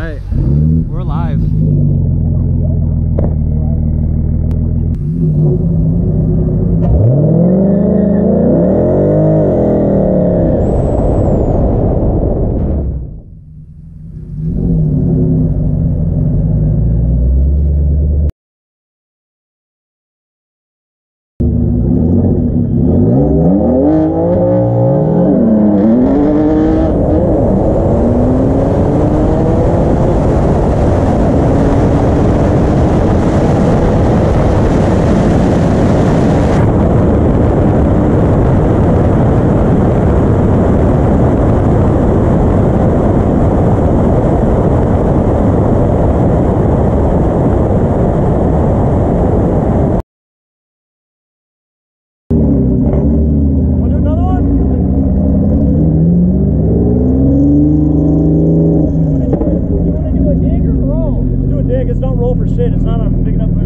Alright, we're alive. It's not roll for shit, it's not a big enough